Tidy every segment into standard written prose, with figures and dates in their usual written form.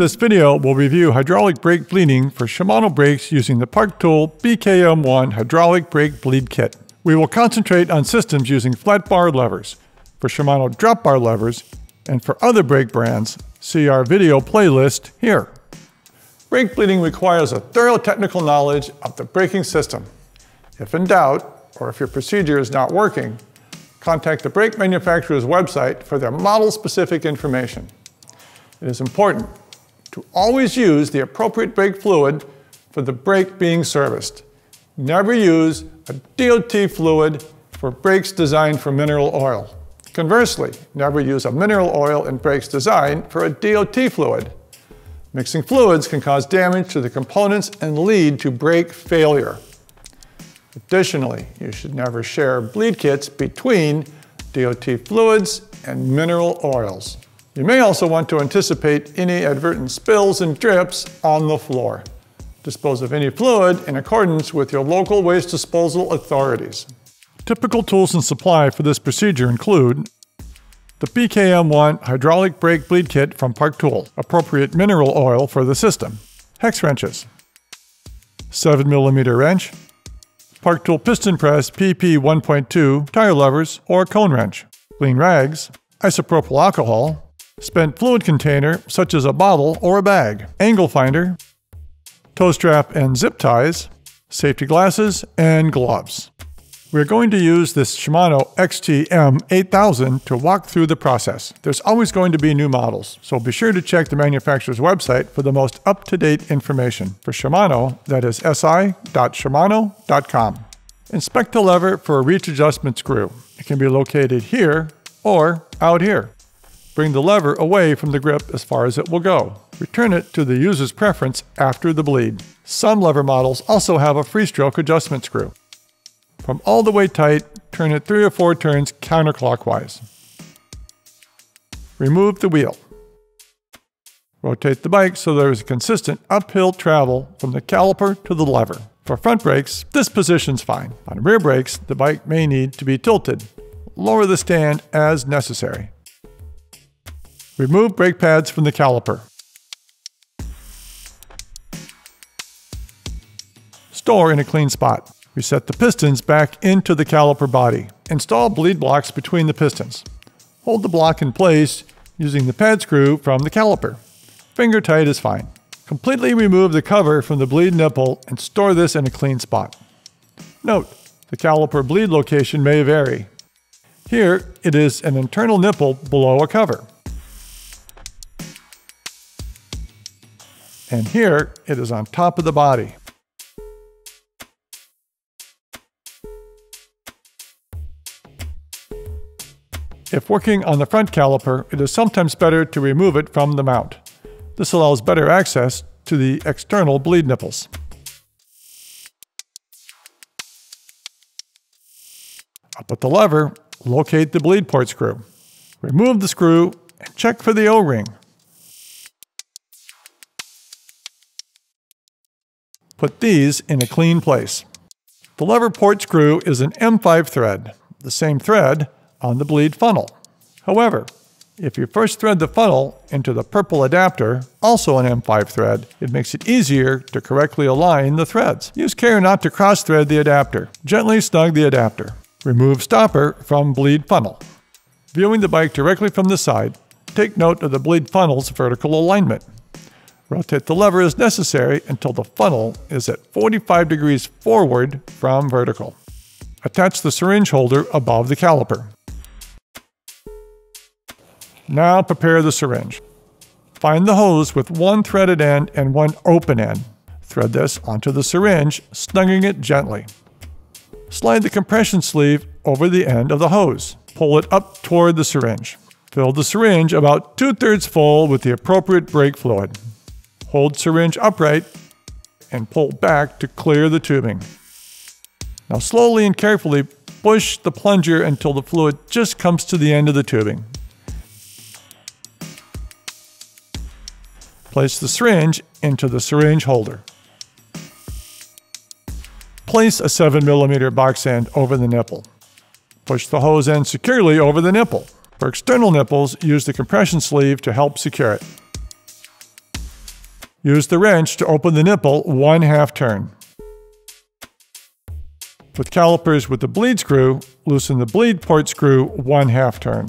This video will review hydraulic brake bleeding for Shimano brakes using the Park Tool BKM-1 Hydraulic Brake Bleed Kit. We will concentrate on systems using flat bar levers, for Shimano drop bar levers, and for other brake brands, see our video playlist here. Brake bleeding requires a thorough technical knowledge of the braking system. If in doubt, or if your procedure is not working, contact the brake manufacturer's website for their model-specific information. It is important to always use the appropriate brake fluid for the brake being serviced. Never use a DOT fluid for brakes designed for mineral oil. Conversely, never use a mineral oil in brakes designed for a DOT fluid. Mixing fluids can cause damage to the components and lead to brake failure. Additionally, you should never share bleed kits between DOT fluids and mineral oils. You may also want to anticipate any advertent spills and drips on the floor. Dispose of any fluid in accordance with your local waste disposal authorities. Typical tools and supply for this procedure include the BKM-1 Hydraulic Brake Bleed Kit from Park Tool, appropriate mineral oil for the system, hex wrenches, 7mm wrench, Park Tool piston press PP1.2 tire levers or cone wrench, clean rags, isopropyl alcohol, spent fluid container such as a bottle or a bag, angle finder, toe strap and zip ties, safety glasses, and gloves. We're going to use this Shimano XTM 8000 to walk through the process. There's always going to be new models, so be sure to check the manufacturer's website for the most up-to-date information. For Shimano, that is si.shimano.com. Inspect the lever for a reach adjustment screw. It can be located here or out here. Bring the lever away from the grip as far as it will go. Return it to the user's preference after the bleed. Some lever models also have a free stroke adjustment screw. From all the way tight, turn it 3 or 4 turns counterclockwise. Remove the wheel. Rotate the bike so there is a consistent uphill travel from the caliper to the lever. For front brakes, this position's fine. On rear brakes, the bike may need to be tilted. Lower the stand as necessary. Remove brake pads from the caliper. Store in a clean spot. Reset the pistons back into the caliper body. Install bleed blocks between the pistons. Hold the block in place using the pad screw from the caliper. Finger tight is fine. Completely remove the cover from the bleed nipple and store this in a clean spot. Note, the caliper bleed location may vary. Here, it is an internal nipple below a cover. And here, it is on top of the body. If working on the front caliper, it is sometimes better to remove it from the mount. This allows better access to the external bleed nipples. Up at the lever, locate the bleed port screw. Remove the screw and check for the O-ring. Put these in a clean place. The lever port screw is an M5 thread, the same thread on the bleed funnel. However, if you first thread the funnel into the purple adapter, also an M5 thread, it makes it easier to correctly align the threads. Use care not to cross-thread the adapter. Gently snug the adapter. Remove stopper from bleed funnel. Viewing the bike directly from the side, take note of the bleed funnel's vertical alignment. Rotate the lever as necessary until the funnel is at 45 degrees forward from vertical. Attach the syringe holder above the caliper. Now prepare the syringe. Find the hose with one threaded end and one open end. Thread this onto the syringe, snugging it gently. Slide the compression sleeve over the end of the hose. Pull it up toward the syringe. Fill the syringe about 2/3 full with the appropriate brake fluid. Hold syringe upright and pull back to clear the tubing. Now slowly and carefully push the plunger until the fluid just comes to the end of the tubing. Place the syringe into the syringe holder. Place a 7mm box end over the nipple. Push the hose end securely over the nipple. For external nipples, use the compression sleeve to help secure it. Use the wrench to open the nipple 1/2 turn. For calipers with the bleed screw, loosen the bleed port screw 1/2 turn.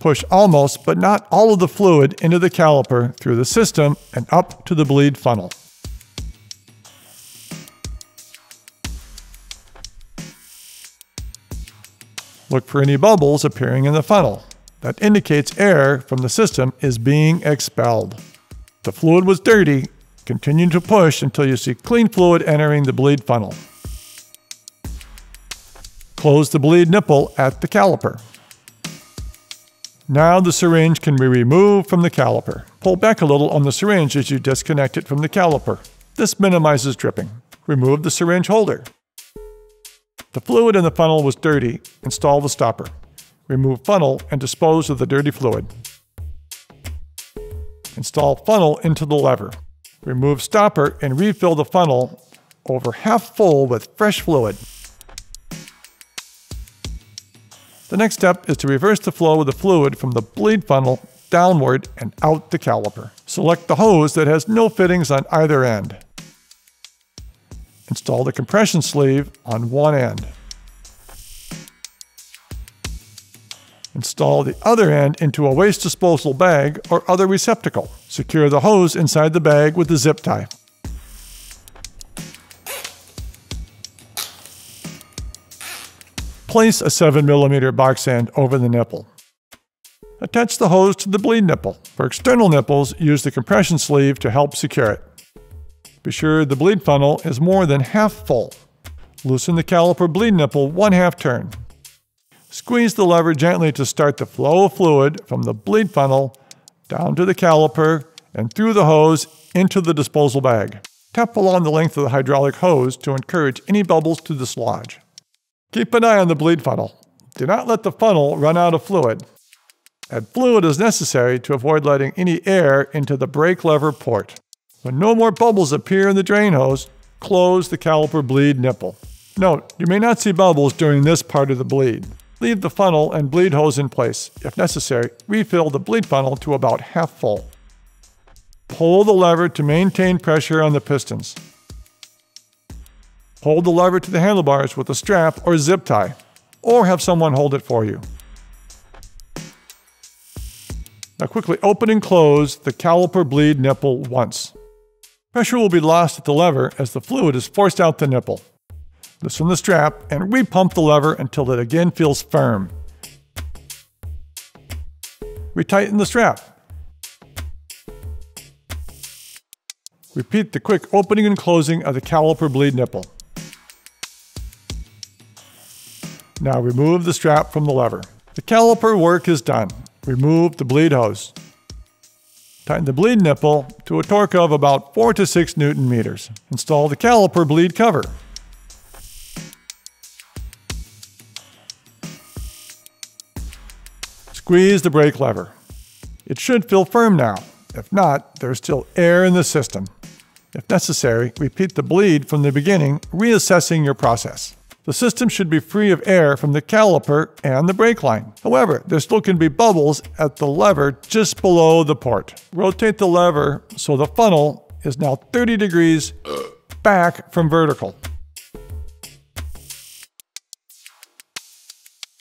Push almost but not all of the fluid into the caliper through the system and up to the bleed funnel. Look for any bubbles appearing in the funnel. That indicates air from the system is being expelled. If the fluid was dirty, continue to push until you see clean fluid entering the bleed funnel. Close the bleed nipple at the caliper. Now the syringe can be removed from the caliper. Pull back a little on the syringe as you disconnect it from the caliper. This minimizes dripping. Remove the syringe holder. The fluid in the funnel was dirty. Install the stopper. Remove funnel and dispose of the dirty fluid. Install funnel into the lever. Remove stopper and refill the funnel over half full with fresh fluid. The next step is to reverse the flow of the fluid from the bleed funnel downward and out the caliper. Select the hose that has no fittings on either end. Install the compression sleeve on one end. Install the other end into a waste disposal bag or other receptacle. Secure the hose inside the bag with a zip tie. Place a 7mm box end over the nipple. Attach the hose to the bleed nipple. For external nipples, use the compression sleeve to help secure it. Be sure the bleed funnel is more than half full. Loosen the caliper bleed nipple 1/2 turn. Squeeze the lever gently to start the flow of fluid from the bleed funnel down to the caliper and through the hose into the disposal bag. Tap along the length of the hydraulic hose to encourage any bubbles to dislodge. Keep an eye on the bleed funnel. Do not let the funnel run out of fluid. Add fluid as necessary to avoid letting any air into the brake lever port. When no more bubbles appear in the drain hose, close the caliper bleed nipple. Note, you may not see bubbles during this part of the bleed. Leave the funnel and bleed hose in place. If necessary, refill the bleed funnel to about half full. Pull the lever to maintain pressure on the pistons. Hold the lever to the handlebars with a strap or zip tie, or have someone hold it for you. Now quickly open and close the caliper bleed nipple once. Pressure will be lost at the lever as the fluid is forced out the nipple. Loosen the strap and repump the lever until it again feels firm. Retighten the strap. Repeat the quick opening and closing of the caliper bleed nipple. Now remove the strap from the lever. The caliper work is done. Remove the bleed hose. Tighten the bleed nipple to a torque of about 4 to 6 Newton meters. Install the caliper bleed cover. Squeeze the brake lever. It should feel firm now. If not, there's still air in the system. If necessary, repeat the bleed from the beginning, reassessing your process. The system should be free of air from the caliper and the brake line. However, there still can be bubbles at the lever just below the port. Rotate the lever so the funnel is now 30 degrees back from vertical.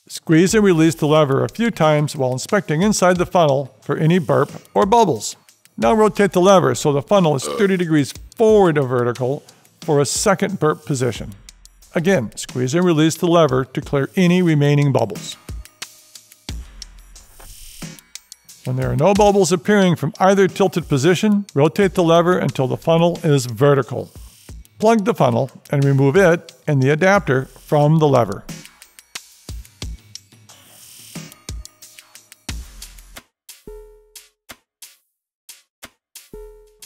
Squeeze and release the lever a few times while inspecting inside the funnel for any burp or bubbles. Now rotate the lever so the funnel is 30 degrees forward of vertical for a second burp position. Again, squeeze and release the lever to clear any remaining bubbles. When there are no bubbles appearing from either tilted position, rotate the lever until the funnel is vertical. Plug the funnel and remove it and the adapter from the lever.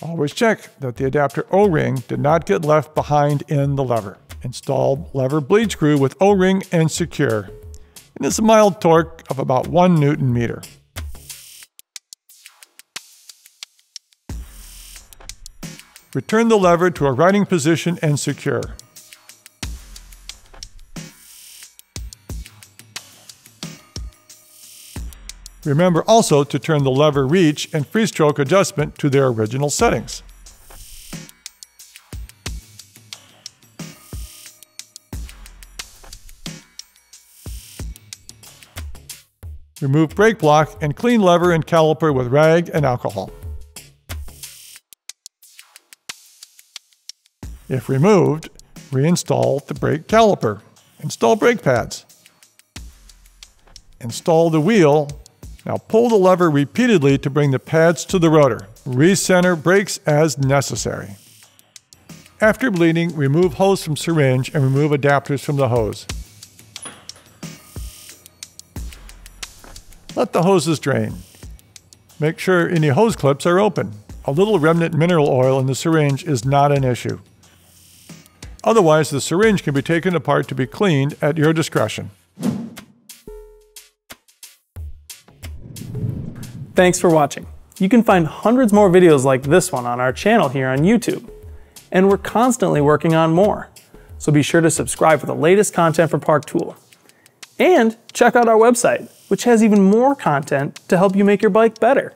Always check that the adapter O-ring did not get left behind in the lever. Install lever bleed screw with O-ring and secure. It is a mild torque of about 1 Newton meter. Return the lever to a riding position and secure. Remember also to turn the lever reach and free stroke adjustment to their original settings. Remove brake block and clean lever and caliper with rag and alcohol. If removed, reinstall the brake caliper. Install brake pads. Install the wheel. Now pull the lever repeatedly to bring the pads to the rotor. Recenter brakes as necessary. After bleeding, remove hose from syringe and remove adapters from the hose. Let the hoses drain. Make sure any hose clips are open. A little remnant mineral oil in the syringe is not an issue. Otherwise, the syringe can be taken apart to be cleaned at your discretion. Thanks for watching. You can find hundreds more videos like this one on our channel here on YouTube. And we're constantly working on more. So be sure to subscribe for the latest content from Park Tool. And check out our website, which has even more content to help you make your bike better.